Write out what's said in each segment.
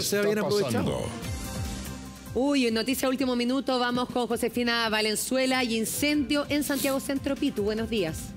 Se habían aprovechado. Uy, noticia último minuto. Vamos con Josefina Valenzuela y incendio en Santiago Centro. Pitu, buenos días.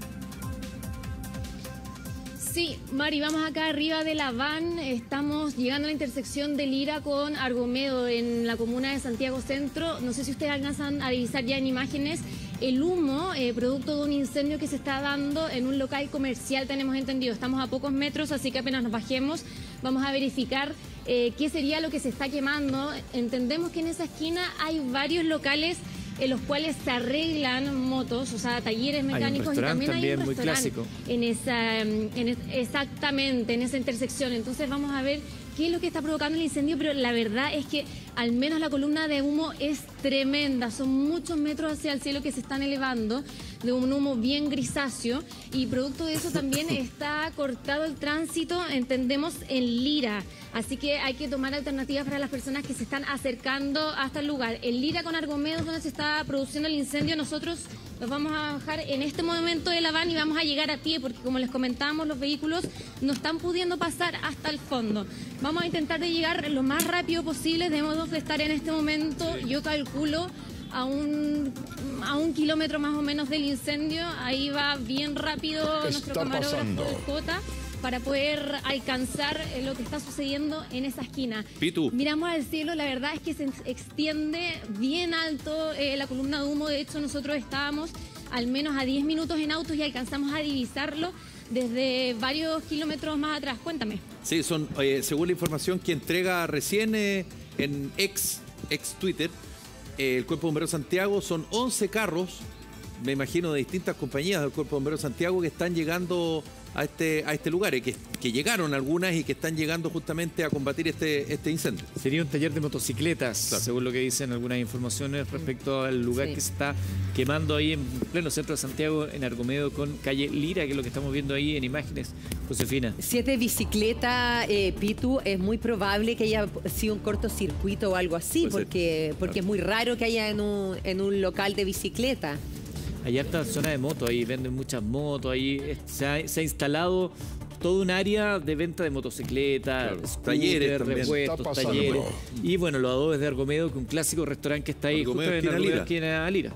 Sí, Mari, vamos acá arriba de la van. Estamos llegando a la intersección de Lira con Argomedo en la comuna de Santiago Centro. No sé si ustedes alcanzan a divisar ya en imágenes el humo, producto de un incendio que se está dando en un local comercial, tenemos entendido. Estamos a pocos metros, así que apenas nos bajemos vamos a verificar qué sería lo que se está quemando. Entendemos que en esa esquina hay varios locales en los cuales se arreglan motos, o sea, talleres mecánicos, y también hay un restaurante muy clásico. Exactamente, en esa intersección. Entonces vamos a ver qué es lo que está provocando el incendio, pero la verdad es que al menos la columna de humo es tremenda. Son muchos metros hacia el cielo que se están elevando, de un humo bien grisáceo, y producto de eso también está cortado el tránsito, entendemos, en Lira. Así que hay que tomar alternativas para las personas que se están acercando hasta el lugar. En Lira con Argomedo, donde se está produciendo el incendio, nosotros nos vamos a bajar en este momento de la van y vamos a llegar a pie, porque como les comentábamos, los vehículos no están pudiendo pasar hasta el fondo. Vamos a intentar de llegar lo más rápido posible. Debemos de estar en este momento, yo calculo, a un kilómetro más o menos del incendio. Ahí va bien rápido nuestro camarógrafo Jota para poder alcanzar lo que está sucediendo en esa esquina. Pitu. Miramos al cielo, la verdad es que se extiende bien alto la columna de humo. De hecho, nosotros estábamos al menos a 10 minutos en autos y alcanzamos a divisarlo desde varios kilómetros más atrás. Cuéntame. Sí, son, según la información que entrega recién en ex Twitter, el Cuerpo de Bomberos Santiago, son 11 carros, me imagino, de distintas compañías del Cuerpo de Bomberos Santiago que están llegando a este lugar, que llegaron algunas y que están llegando justamente a combatir este incendio. Sería un taller de motocicletas, claro, según lo que dicen algunas informaciones respecto al lugar, sí, que se está quemando ahí en pleno centro de Santiago, en Argomedo con calle Lira, que es lo que estamos viendo ahí en imágenes, Josefina. Si es de bicicleta, Pitu, es muy probable que haya sido un cortocircuito o algo así, porque es muy raro que haya en un local de bicicleta. Hay harta zona de motos, ahí venden muchas motos, ahí se ha instalado todo un área de venta de motocicletas, claro, talleres, repuestos, talleres. Y bueno, Los Adobes de Argomedo, que un clásico restaurante que está ahí, Argomedo, justo en la Lira.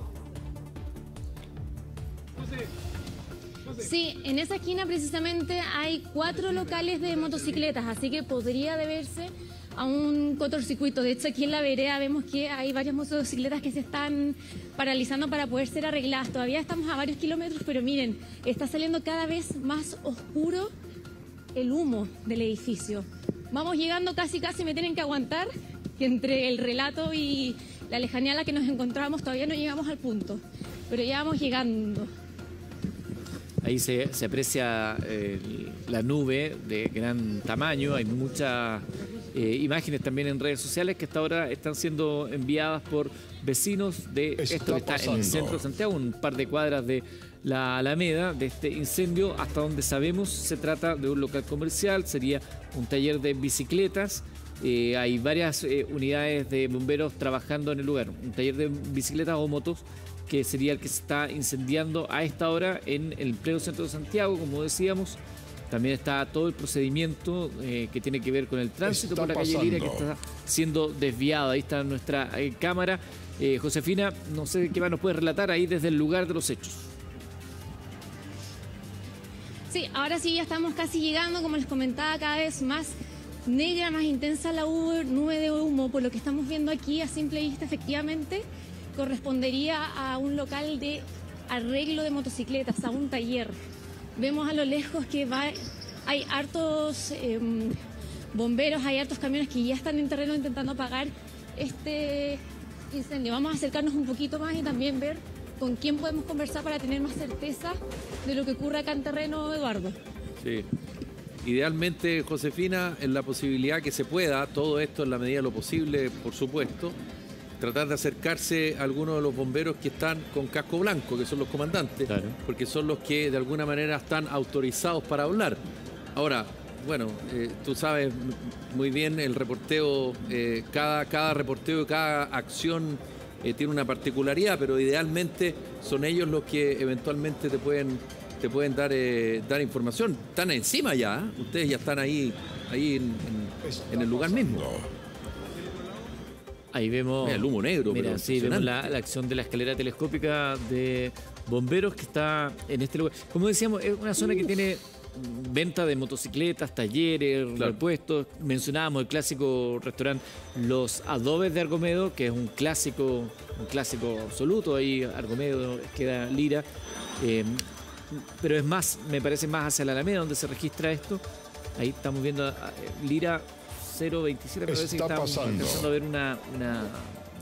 Sí, en esa esquina precisamente hay 4 locales de motocicletas, así que podría deberse a un cortocircuito. De hecho, aquí en la vereda vemos que hay varias motocicletas que se están paralizando para poder ser arregladas. Todavía estamos a varios kilómetros, pero miren, está saliendo cada vez más oscuro el humo del edificio. Vamos llegando casi, me tienen que aguantar, que entre el relato y la lejanía a la que nos encontramos todavía no llegamos al punto, pero ya vamos llegando. Ahí se aprecia la nube de gran tamaño. Hay muchas imágenes también en redes sociales que hasta ahora están siendo enviadas por vecinos de esto que está en el centro de Santiago, un par de cuadras de la Alameda, de este incendio. Hasta donde sabemos, se trata de un local comercial, sería un taller de bicicletas. Hay varias unidades de bomberos trabajando en el lugar, un taller de bicicletas o motos, que sería el que se está incendiando a esta hora en el pleno centro de Santiago, como decíamos. También está todo el procedimiento que tiene que ver con el tránsito por la calle Lira, que está siendo desviado. Ahí está nuestra cámara. Josefina, no sé qué más nos puedes relatar ahí desde el lugar de los hechos. Sí, ahora sí ya estamos casi llegando, como les comentaba, cada vez más negra, más intensa la nube de humo. Por lo que estamos viendo aquí a simple vista, efectivamente correspondería a un local de arreglo de motocicletas, a un taller. Vemos a lo lejos que hay hartos bomberos, hay hartos camiones que ya están en terreno intentando apagar este incendio. Vamos a acercarnos un poquito más y también ver con quién podemos conversar para tener más certeza de lo que ocurre acá en terreno, Eduardo. Sí. Idealmente, Josefina, en la posibilidad que se pueda, todo esto en la medida de lo posible, por supuesto, tratar de acercarse a algunos de los bomberos que están con casco blanco, que son los comandantes, claro, porque son los que de alguna manera están autorizados para hablar. Ahora, bueno, tú sabes muy bien el reporteo, cada reporteo, cada acción tiene una particularidad, pero idealmente son ellos los que eventualmente te pueden dar información. Están encima ya, ustedes ya están ahí ahí en el lugar mismo. Ahí vemos... Mira, el humo negro. Mira, sí, vemos la acción de la escalera telescópica de bomberos que está en este lugar. Como decíamos, es una zona que tiene venta de motocicletas, talleres, repuestos. Mencionábamos el clásico restaurante Los Adobes de Argomedo, que es un clásico absoluto. Ahí Argomedo queda Lira. Pero es más, me parece más hacia la Alameda donde se registra esto. Ahí estamos viendo Lira... 027, me parece que estamos empezando a ver una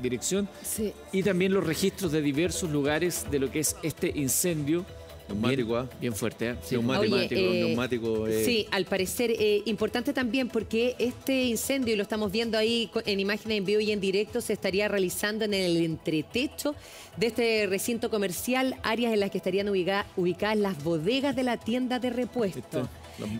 dirección. Sí. Y también los registros de diversos lugares de lo que es este incendio. Neumático, bien, bien fuerte, ¿eh? Sí. Neumático. Oye, neumático. Sí, al parecer importante también porque este incendio, y lo estamos viendo ahí en imágenes en vivo y en directo, se estaría realizando en el entretecho de este recinto comercial, áreas en las que estarían ubicadas las bodegas de la tienda de repuestos.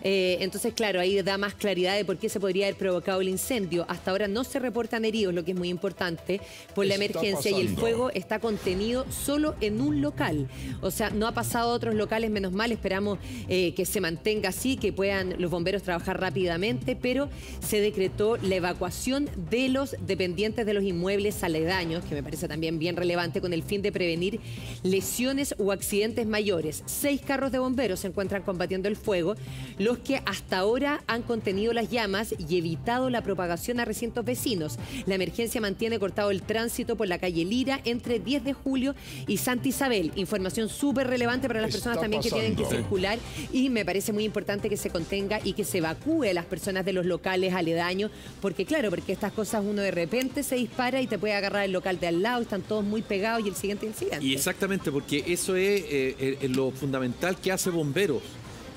Entonces, claro, ahí da más claridad de por qué se podría haber provocado el incendio. Hasta ahora no se reportan heridos, lo que es muy importante, por la emergencia, y el fuego está contenido solo en un local. O sea, no ha pasado a otros locales, menos mal. Esperamos que se mantenga así, que puedan los bomberos trabajar rápidamente, pero se decretó la evacuación de los dependientes de los inmuebles aledaños, que me parece también bien relevante, con el fin de prevenir lesiones o accidentes mayores. 6 carros de bomberos se encuentran combatiendo el fuego, los que hasta ahora han contenido las llamas y evitado la propagación a recintos vecinos. La emergencia mantiene cortado el tránsito por la calle Lira entre 10 de julio y Santa Isabel. Información súper relevante para las personas también que tienen que circular, y me parece muy importante que se contenga y que se evacúe a las personas de los locales aledaños, porque claro, porque estas cosas uno de repente se dispara y te puede agarrar el local de al lado, están todos muy pegados y el siguiente incidente. Y exactamente, porque eso es lo fundamental que hace Bomberos,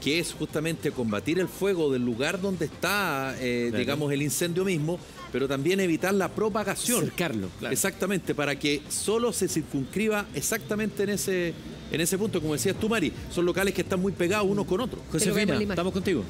que es justamente combatir el fuego del lugar donde está, digamos, el incendio mismo, pero también evitar la propagación. Cercarlo, claro. Exactamente, para que solo se circunscriba exactamente en ese punto, como decías tú, Mari. Son locales que están muy pegados unos con otros. Josefina, estamos contigo.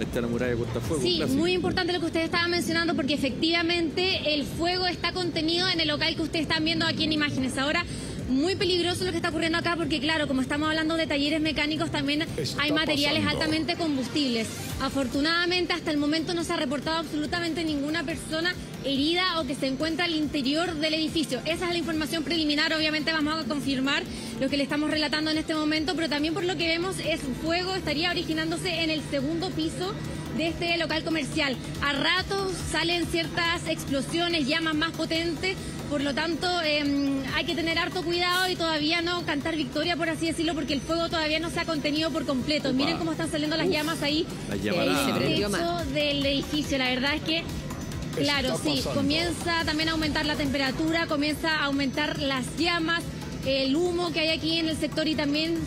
Está la muralla de cortafuegos. Sí, muy importante lo que ustedes estaban mencionando, porque efectivamente el fuego está contenido en el local que ustedes están viendo aquí en imágenes. Ahora, muy peligroso lo que está ocurriendo acá, porque claro, como estamos hablando de talleres mecánicos, también hay materiales altamente combustibles. Afortunadamente, hasta el momento no se ha reportado absolutamente ninguna persona herida o que se encuentra al interior del edificio. Esa es la información preliminar. Obviamente vamos a confirmar lo que le estamos relatando en este momento, pero también por lo que vemos es fuego estaría originándose en el segundo piso de este local comercial. A ratos salen ciertas explosiones, llamas más potentes. Por lo tanto, hay que tener harto cuidado y todavía no cantar victoria, por así decirlo, porque el fuego todavía no se ha contenido por completo. Opa. Miren cómo están saliendo las llamas ahí del edificio. La verdad es que, claro, sí, comienza también a aumentar la temperatura, comienza a aumentar las llamas, el humo que hay aquí en el sector, y también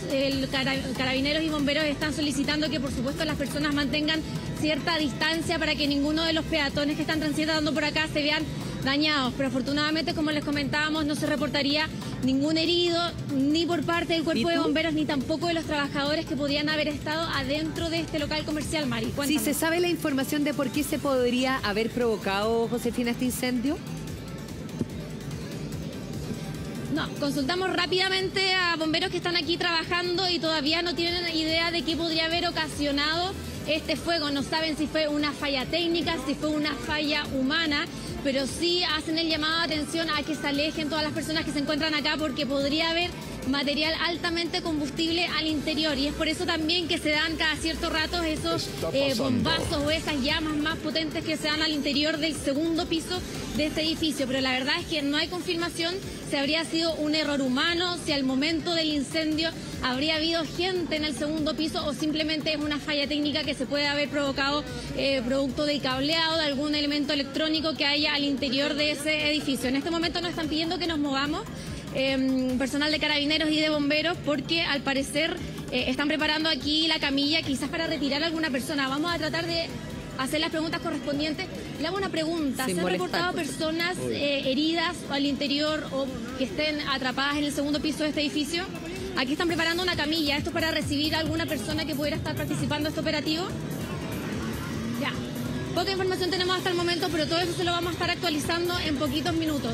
carabineros y bomberos están solicitando que por supuesto las personas mantengan cierta distancia para que ninguno de los peatones que están transitando por acá se vean dañados. Pero afortunadamente, como les comentábamos, no se reportaría ningún herido ni por parte del cuerpo de bomberos ni tampoco de los trabajadores que podían haber estado adentro de este local comercial. Mari, cuéntame. ¿Sí se sabe la información de por qué se podría haber provocado, Josefina, este incendio? No, consultamos rápidamente a bomberos que están aquí trabajando y todavía no tienen idea de qué podría haber ocasionado este fuego. No saben si fue una falla técnica, si fue una falla humana, pero sí hacen el llamado de atención a que se alejen todas las personas que se encuentran acá, porque podría haber material altamente combustible al interior, y es por eso también que se dan cada cierto rato esos bombazos o esas llamas más potentes que se dan al interior del segundo piso de este edificio. Pero la verdad es que no hay confirmación si habría sido un error humano, si al momento del incendio habría habido gente en el segundo piso, o simplemente es una falla técnica que se puede haber provocado producto de cableado, de algún elemento electrónico que haya al interior de ese edificio. En este momento nos están pidiendo que nos movamos, personal de carabineros y de bomberos, porque al parecer están preparando aquí la camilla quizás para retirar a alguna persona. Vamos a tratar de hacer las preguntas correspondientes. Le hago una pregunta. ¿Se han reportado personas heridas o al interior, o que estén atrapadas en el segundo piso de este edificio? Aquí están preparando una camilla. ¿Esto es para recibir a alguna persona que pudiera estar participando de este operativo? Ya. Poca información tenemos hasta el momento, pero todo eso se lo vamos a estar actualizando en poquitos minutos.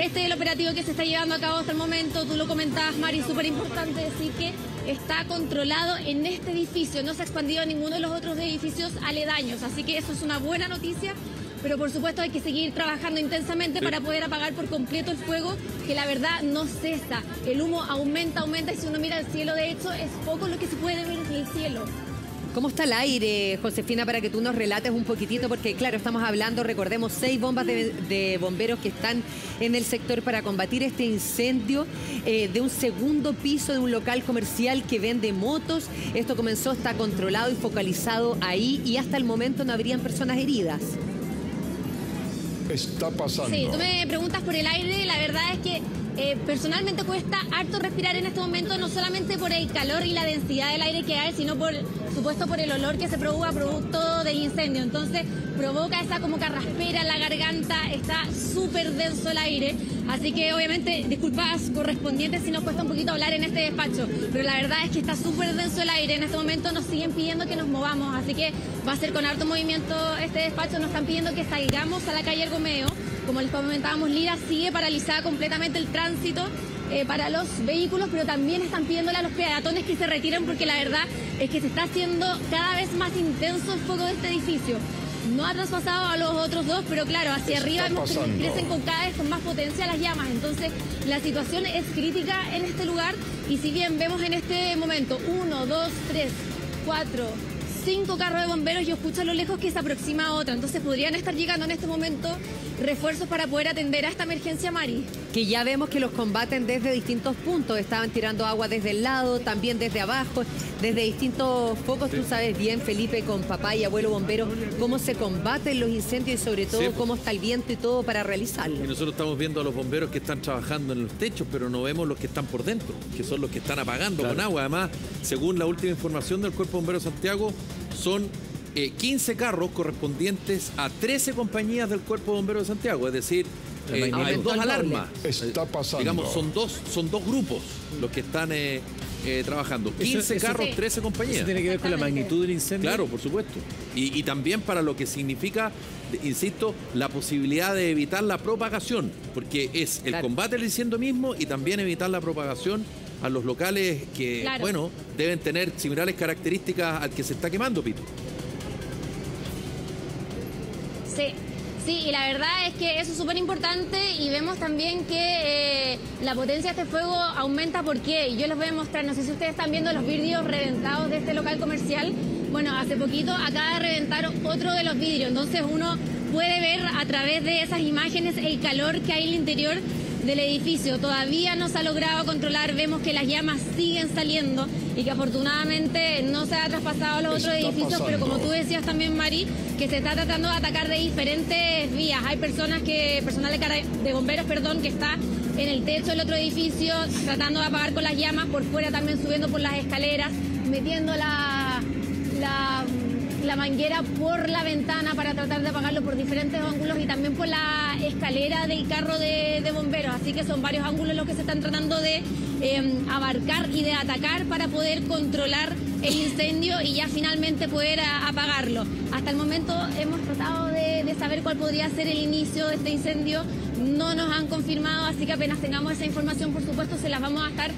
Este es el operativo que se está llevando a cabo hasta el momento. Tú lo comentabas, Mari, súper importante decir que está controlado en este edificio. No se ha expandido a ninguno de los otros edificios aledaños, así que eso es una buena noticia. Pero por supuesto hay que seguir trabajando intensamente para poder apagar por completo el fuego, que la verdad no cesa. El humo aumenta, aumenta, y si uno mira el cielo, de hecho, es poco lo que se puede ver en el cielo. ¿Cómo está el aire, Josefina, para que tú nos relates un poquitito? Porque, claro, estamos hablando, recordemos, 6 bombas de bomberos que están en el sector para combatir este incendio de un segundo piso de un local comercial que vende motos. Esto comenzó, está controlado y focalizado ahí, y hasta el momento no habrían personas heridas. Está pasando. Sí, tú me preguntas por el aire. La verdad es que personalmente cuesta harto respirar en este momento, no solamente por el calor y la densidad del aire que hay, sino por supuesto por el olor que se provoca producto del incendio. Entonces provoca esa como carraspera en la garganta, está súper denso el aire. Así que obviamente disculpas correspondientes si nos cuesta un poquito hablar en este despacho, pero la verdad es que está súper denso el aire. En este momento nos siguen pidiendo que nos movamos, así que va a ser con harto movimiento este despacho. Nos están pidiendo que salgamos a la calle Argomedo. Como les comentábamos, Lira sigue paralizada completamente el tránsito para los vehículos, pero también están pidiéndole a los peatones que se retiren, porque la verdad es que se está haciendo cada vez más intenso el fuego de este edificio. No ha traspasado a los otros dos, pero claro, hacia arriba vemos que crecen con cada vez con más potencia las llamas. Entonces, la situación es crítica en este lugar, y si bien vemos en este momento 1, 2, 3, 4, 5 carros de bomberos, yo escucho a lo lejos que se aproxima a otra. Entonces podrían estar llegando en este momento refuerzos para poder atender a esta emergencia, Mari. Que ya vemos que los combaten desde distintos puntos. Estaban tirando agua desde el lado, también desde abajo, desde distintos focos. Sí. Tú sabes bien, Felipe, con papá y abuelo bombero, cómo se combaten los incendios y sobre todo cómo está el viento y todo para realizarlo. Y nosotros estamos viendo a los bomberos que están trabajando en los techos, pero no vemos los que están por dentro, que son los que están apagando con agua. Además, según la última información del Cuerpo de Bomberos Santiago, son 15 carros correspondientes a 13 compañías del Cuerpo de Bomberos de Santiago, es decir, hay 2 alarmas. Está pasando. Digamos, son dos grupos los que están trabajando. 15 carros, 13 compañías. ¿Eso tiene que ver con la magnitud del incendio? Claro, por supuesto. Y también para lo que significa, insisto, la posibilidad de evitar la propagación, porque es el combate del incendio mismo y también evitar la propagación a los locales que, bueno, deben tener similares características al que se está quemando, Pito. Sí, sí, y la verdad es que eso es súper importante, y vemos también que la potencia de este fuego aumenta. ¿Por qué? Y yo les voy a mostrar, no sé si ustedes están viendo los vidrios reventados de este local comercial. Bueno, hace poquito acaba de reventar otro de los vidrios, entonces uno puede ver a través de esas imágenes el calor que hay en el interior del edificio. Todavía no se ha logrado controlar, vemos que las llamas siguen saliendo y que afortunadamente no se ha traspasado a los otros edificios, pero como tú decías también, Mari, que se está tratando de atacar de diferentes vías. Hay personas que, personal de bomberos, perdón, que está en el techo del otro edificio tratando de apagar con las llamas, por fuera también subiendo por las escaleras, metiendo la manguera por la ventana para tratar de apagarlo por diferentes ángulos, y también por la escalera del carro de bomberos. Así que son varios ángulos los que se están tratando de abarcar y de atacar para poder controlar el incendio y ya finalmente poder apagarlo. Hasta el momento hemos tratado de saber cuál podría ser el inicio de este incendio. No nos han confirmado, así que apenas tengamos esa información, por supuesto, se las vamos a estar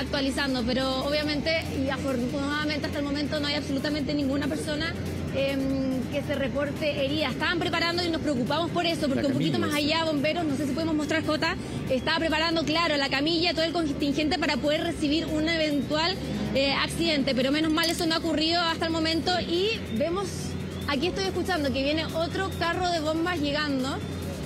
actualizando. Pero obviamente y afortunadamente hasta el momento no hay absolutamente ninguna persona que se reporte herida. Estaban preparando y nos preocupamos por eso, porque un poquito más allá, bomberos, no sé si podemos mostrar, Jota, estaba preparando, claro, la camilla, todo el contingente para poder recibir un eventual accidente. Pero menos mal eso no ha ocurrido hasta el momento, y vemos, aquí estoy escuchando que viene otro carro de bombas llegando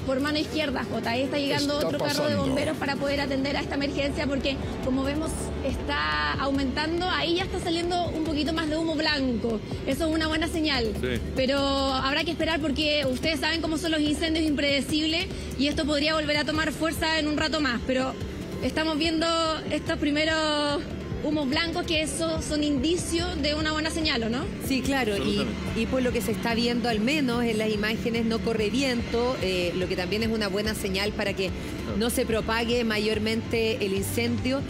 por mano izquierda, Jota. Ahí está llegando otro carro de bomberos para poder atender a esta emergencia, porque como vemos está aumentando, ahí ya está saliendo un poquito más de humo blanco. Eso es una buena señal, pero habrá que esperar, porque ustedes saben cómo son los incendios, impredecibles, y esto podría volver a tomar fuerza en un rato más, pero estamos viendo estos primeros humos blancos, que eso son indicios de una buena señal, ¿o no? Sí, claro, y por lo que se está viendo, al menos en las imágenes, no corre viento, lo que también es una buena señal para que no se propague mayormente el incendio.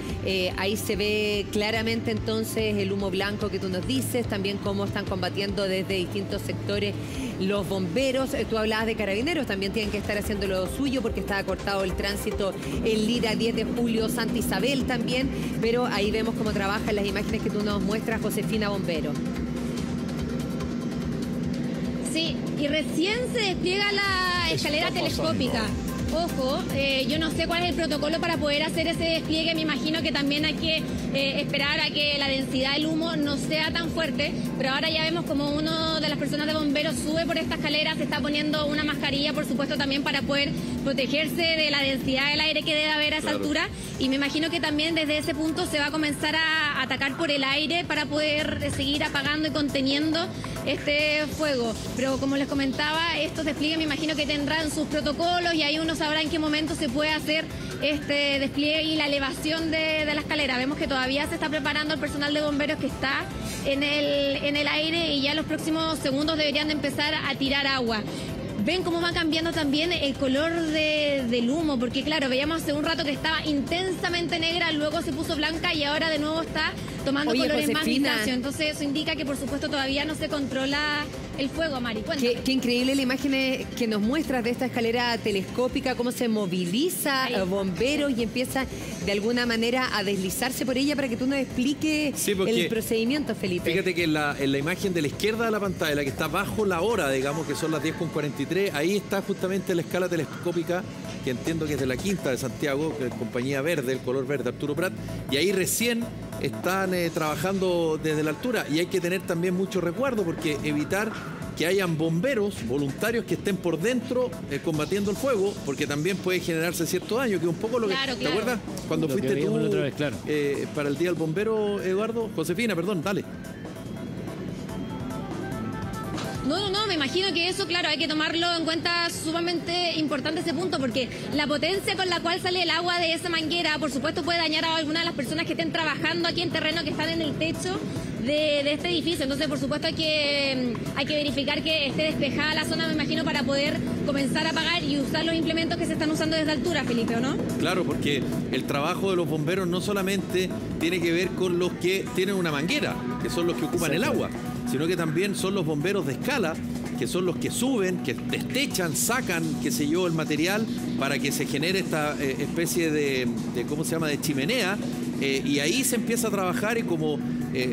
Ahí se ve claramente entonces el humo blanco que tú nos dices, también cómo están combatiendo desde distintos sectores los bomberos. Tú hablabas de carabineros, también tienen que estar haciendo lo suyo porque está acortado el tránsito en Lira, 10 de julio, Santa Isabel también, pero ahí vemos cómo trabajan las imágenes que tú nos muestras, Josefina, bombero. Sí, y recién se despliega la escalera telescópica. Ojo, yo no sé cuál es el protocolo para poder hacer ese despliegue. Me imagino que también hay que esperar a que la densidad del humo no sea tan fuerte, pero ahora ya vemos como uno de las personas de bomberos sube por esta escalera, se está poniendo una mascarilla, por supuesto, también para poder protegerse de la densidad del aire que debe haber a esa altura, y me imagino que también desde ese punto se va a comenzar a atacar por el aire para poder seguir apagando y conteniendo este fuego. Pero como les comentaba, estos despliegues me imagino que tendrán sus protocolos y ahí uno sabrá en qué momento se puede hacer este despliegue y la elevación de la escalera. Vemos que todavía se está preparando el personal de bomberos que está en el aire, y ya en los próximos segundos deberían de empezar a tirar agua. Ven cómo va cambiando también el color del humo, porque claro, veíamos hace un rato que estaba intensamente negra, luego se puso blanca y ahora de nuevo está tomando colores más vivos. Entonces eso indica que por supuesto todavía no se controla el fuego, Mari. Qué increíble la imagen que nos muestras de esta escalera telescópica, cómo se moviliza bomberos y empieza de alguna manera a deslizarse por ella, para que tú nos expliques el procedimiento, Felipe. Fíjate que en la imagen de la izquierda de la pantalla, la que está bajo la hora, digamos que son las 10:43, ahí está justamente la escala telescópica, que entiendo que es de la Quinta de Santiago, que es compañía verde, el color verde, Arturo Prat, y ahí recién están trabajando desde la altura, y hay que tener también mucho recuerdo, porque evitar que hayan bomberos voluntarios que estén por dentro combatiendo el fuego, porque también puede generarse cierto daño, que un poco lo que... Claro, ¿te acuerdas? Cuando fuiste tú otra vez, para el Día del Bombero, Eduardo, Josefina, perdón, dale. No, me imagino que eso, claro, hay que tomarlo en cuenta, sumamente importante ese punto, porque la potencia con la cual sale el agua de esa manguera, por supuesto, puede dañar a alguna de las personas que estén trabajando aquí en terreno, que están en el techo de este edificio. Entonces, por supuesto, hay que verificar que esté despejada la zona, me imagino, para poder comenzar a apagar y usar los implementos que se están usando desde altura, Felipe, ¿o no? Claro, porque el trabajo de los bomberos no solamente tiene que ver con los que tienen una manguera, que son los que ocupan el agua, sino que también son los bomberos de escala, que son los que suben, que destechan, sacan, qué sé yo, el material para que se genere esta especie de ¿cómo se llama?, de chimenea, y ahí se empieza a trabajar. Y como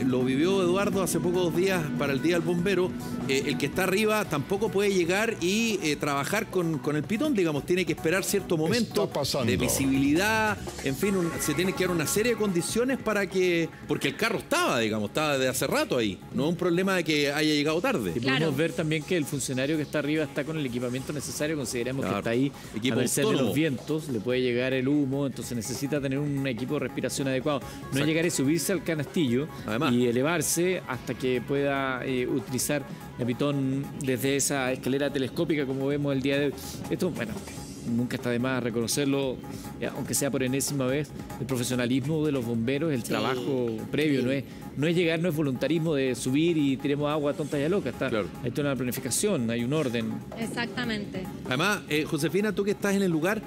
lo vivió Eduardo hace pocos días para el Día del Bombero, el que está arriba tampoco puede llegar y trabajar con el pitón, digamos, tiene que esperar cierto momento de visibilidad, en fin, se tiene que dar una serie de condiciones para que... Porque el carro estaba desde hace rato ahí, no es un problema de que haya llegado tarde. Y podemos ver también que el funcionario que está arriba está con el equipamiento necesario, consideramos que está ahí a merced de los vientos, le puede llegar el humo, entonces necesita tener un equipo de respiración adecuado, no llegar y subirse al canastillo. Además, y elevarse hasta que pueda utilizar el pitón desde esa escalera telescópica, como vemos el día de hoy. Esto, bueno, nunca está de más reconocerlo, aunque sea por enésima vez, el profesionalismo de los bomberos, el trabajo previo. No es llegar, no es voluntarismo de subir y tiremos agua tonta y a loca. Hay toda una planificación, hay un orden. Exactamente. Además, Josefina, tú que estás en el lugar,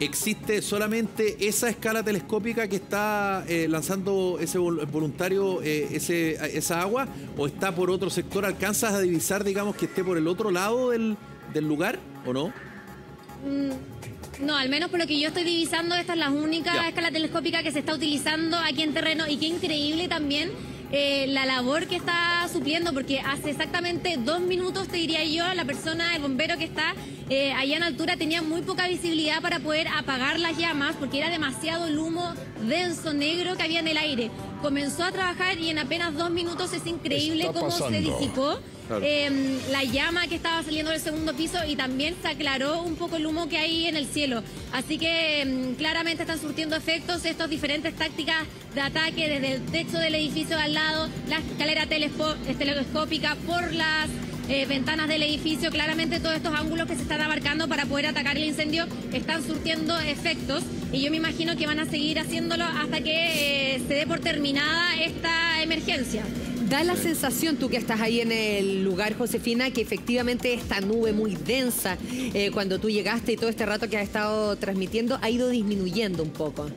existe solamente esa escala telescópica que está lanzando ese voluntario, esa agua, o está por otro sector. ¿Alcanzas a divisar, digamos, que esté por el otro lado del lugar o no? No, al menos por lo que yo estoy divisando, esta es la única escala telescópica que se está utilizando aquí en terreno. Y qué increíble también la labor que está supliendo, porque hace exactamente 2 minutos, te diría yo, la persona, el bombero que está allá en altura, tenía muy poca visibilidad para poder apagar las llamas, porque era demasiado el humo denso, negro, que había en el aire. Comenzó a trabajar y en apenas 2 minutos es increíble cómo se disipó la llama que estaba saliendo del segundo piso, y también se aclaró un poco el humo que hay en el cielo. Así que claramente están surtiendo efectos estas diferentes tácticas de ataque, desde el techo del edificio al lado, la escalera telescópica, por las ventanas del edificio. Claramente todos estos ángulos que se están abarcando para poder atacar el incendio están surtiendo efectos y yo me imagino que van a seguir haciéndolo hasta que se dé por terminada esta emergencia. Da la sensación, tú que estás ahí en el lugar, Josefina, que efectivamente esta nube muy densa, cuando tú llegaste y todo este rato que has estado transmitiendo, ha ido disminuyendo un poco.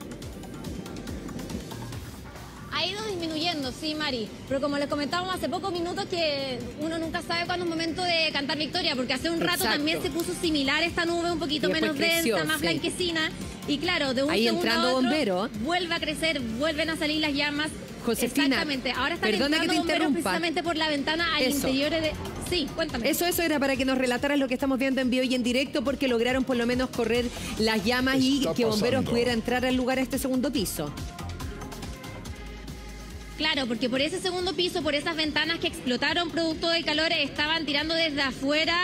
Ha ido disminuyendo, sí, Mari, pero como les comentábamos hace pocos minutos que uno nunca sabe cuándo es momento de cantar victoria, porque hace un rato también se puso similar esta nube, un poquito menos densa, más blanquecina, y claro, de un segundo a otro, vuelve a crecer, vuelven a salir las llamas. Josefina, exactamente, ahora están entrando bomberos precisamente por la ventana al interior de... Sí, cuéntame. Eso era para que nos relataras lo que estamos viendo en vivo y en directo, porque lograron por lo menos correr las llamas y que bomberos pudiera entrar al lugar, a este segundo piso. Claro, porque por ese segundo piso, por esas ventanas que explotaron producto del calor, estaban tirando desde afuera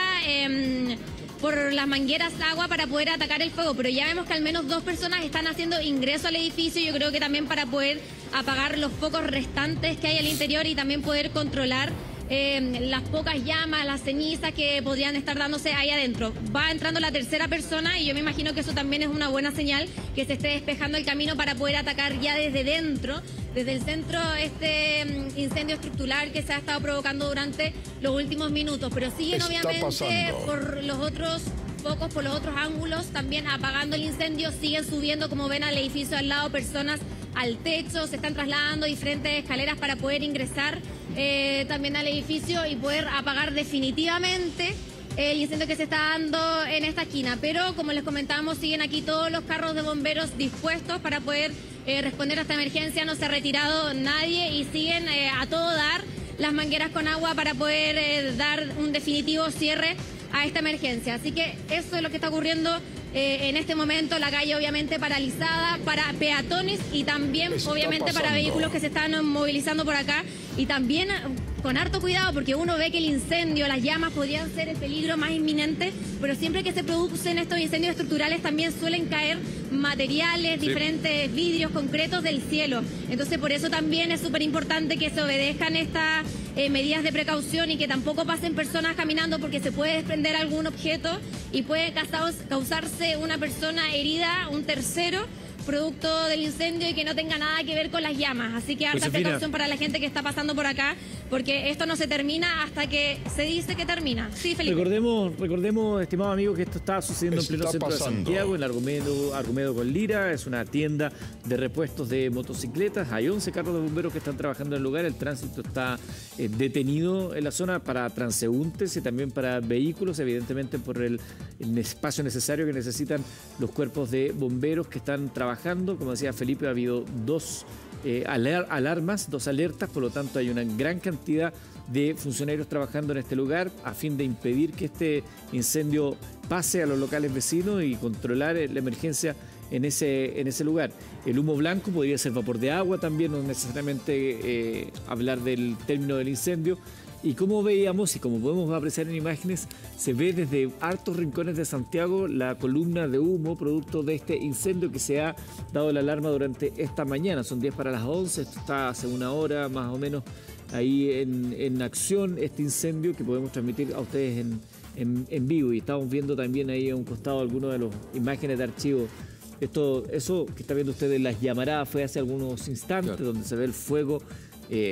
por las mangueras agua para poder atacar el fuego. Pero ya vemos que al menos dos personas están haciendo ingreso al edificio, yo creo que también para poder apagar los focos restantes que hay al interior y también poder controlar las pocas llamas, las cenizas que podrían estar dándose ahí adentro. Va entrando la tercera persona y yo me imagino que eso también es una buena señal, que se esté despejando el camino para poder atacar ya desde dentro, desde el centro, este incendio estructural que se ha estado provocando durante los últimos minutos. Pero siguen obviamente por los otros focos, por los otros ángulos, también apagando el incendio, siguen subiendo, como ven, al edificio al lado, personas al techo, se están trasladando diferentes escaleras para poder ingresar también al edificio y poder apagar definitivamente el incendio que se está dando en esta esquina. Pero como les comentábamos, siguen aquí todos los carros de bomberos dispuestos para poder responder a esta emergencia. No se ha retirado nadie y siguen a todo dar las mangueras con agua para poder dar un definitivo cierre a esta emergencia. Así que eso es lo que está ocurriendo en este momento. La calle obviamente paralizada para peatones y también obviamente para vehículos que se están movilizando por acá, y también con harto cuidado, porque uno ve que el incendio, las llamas podrían ser el peligro más inminente, pero siempre que se producen estos incendios estructurales también suelen caer materiales, diferentes vidrios, concretos del cielo. Entonces por eso también es súper importante que se obedezcan estas medidas de precaución y que tampoco pasen personas caminando, porque se puede desprender algún objeto y puede causarse una persona herida, un tercero, producto del incendio y que no tenga nada que ver con las llamas. Así que harta precaución para la gente que está pasando por acá, porque esto no se termina hasta que se dice que termina. Sí, Felipe. Recordemos, estimados amigos, que esto está sucediendo en pleno centro de Santiago, en Argomedo con Lira. Es una tienda de repuestos de motocicletas. Hay 11 carros de bomberos que están trabajando en el lugar. El tránsito está detenido en la zona para transeúntes y también para vehículos, evidentemente por el espacio necesario que necesitan los cuerpos de bomberos que están trabajando. Como decía Felipe, ha habido dos alertas, por lo tanto hay una gran cantidad de funcionarios trabajando en este lugar a fin de impedir que este incendio pase a los locales vecinos y controlar la emergencia en ese lugar. El humo blanco podría ser vapor de agua también, no necesariamente hablar del término del incendio. Y como veíamos y como podemos apreciar en imágenes, se ve desde hartos rincones de Santiago la columna de humo producto de este incendio que se ha dado la alarma durante esta mañana. Son 10 para las 11, esto está hace una hora más o menos ahí en acción este incendio que podemos transmitir a ustedes en vivo. Y estamos viendo también ahí a un costado algunas de las imágenes de archivo. Eso que está viendo usted de las llamaradas fue hace algunos instantes, donde se ve el fuego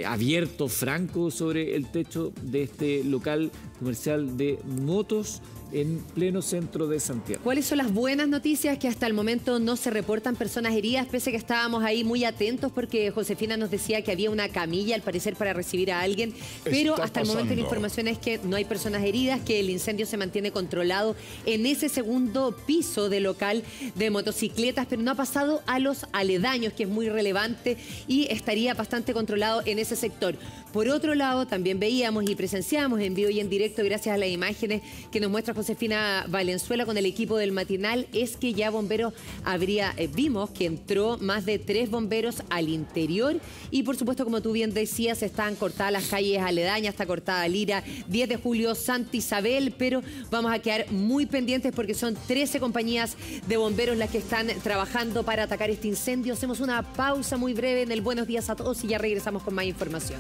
abierto, franco, sobre el techo de este local comercial de motos en pleno centro de Santiago. ¿Cuáles son las buenas noticias? Que hasta el momento no se reportan personas heridas, pese a que estábamos ahí muy atentos porque Josefina nos decía que había una camilla al parecer para recibir a alguien, pero hasta el momento la información es que no hay personas heridas, que el incendio se mantiene controlado en ese segundo piso de local de motocicletas, pero no ha pasado a los aledaños, que es muy relevante, y estaría bastante controlado en ese sector. Por otro lado, también veíamos y presenciamos en vivo y en directo, gracias a las imágenes que nos muestra Josefina Valenzuela con el equipo del matinal, es que ya bomberos vimos que entró más de 3 bomberos al interior y por supuesto, como tú bien decías, están cortadas las calles aledañas, está cortada Lira, 10 de julio, Santa Isabel, pero vamos a quedar muy pendientes porque son 13 compañías de bomberos las que están trabajando para atacar este incendio. Hacemos una pausa muy breve en el Buenos Días a Todos y ya regresamos con más información.